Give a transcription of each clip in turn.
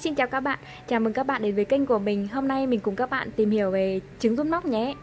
Xin chào các bạn, chào mừng các bạn đến với kênh của mình. Hôm nay mình cùng các bạn tìm hiểu về trứng rút nóc nhé.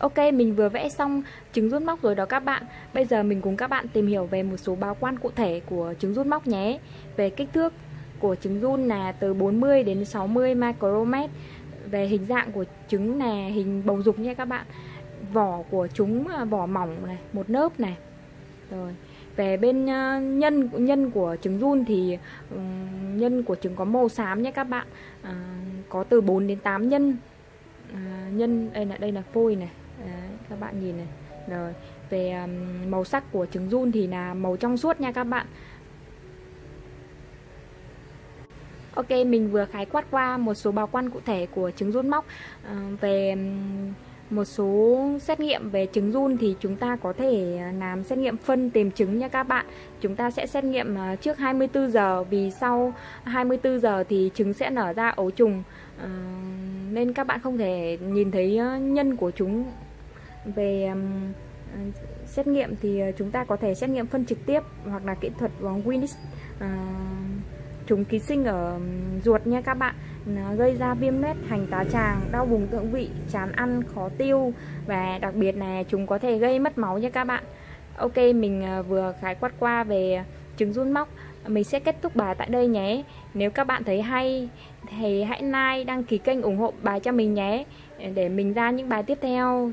Ok, mình vừa vẽ xong trứng rút móc rồi đó các bạn. Bây giờ mình cùng các bạn tìm hiểu về một số báo quan cụ thể của trứng rút móc nhé. Về kích thước của trứng run là từ 40 đến 60 micromet. Về hình dạng của trứng là hình bầu dục nha các bạn. Vỏ của chúng vỏ mỏng này, một lớp này. Rồi, về bên nhân của trứng run thì nhân của trứng có màu xám nha các bạn. Có từ 4 đến 8 nhân. Nhân đây là phôi này. Đấy, các bạn nhìn này. Rồi, về màu sắc của trứng giun thì là màu trong suốt nha các bạn. Ok, mình vừa khái quát qua một số bào quan cụ thể của trứng giun móc. Về một số xét nghiệm về trứng giun thì chúng ta có thể làm xét nghiệm phân tìm trứng nha các bạn. Chúng ta sẽ xét nghiệm trước 24 giờ vì sau 24 giờ thì trứng sẽ nở ra ấu trùng. Nên các bạn không thể nhìn thấy nhân của chúng. Về xét nghiệm thì chúng ta có thể xét nghiệm phân trực tiếp hoặc là kỹ thuật winis chúng ký sinh ở ruột nha các bạn. Nó gây ra viêm loét, hành tá tràng, đau vùng thượng vị, chán ăn, khó tiêu và đặc biệt là chúng có thể gây mất máu nha các bạn. Ok, mình vừa khái quát qua về trứng giun móc. Mình sẽ kết thúc bài tại đây nhé. Nếu các bạn thấy hay thì hãy like, đăng ký kênh, ủng hộ bài cho mình nhé, để mình ra những bài tiếp theo.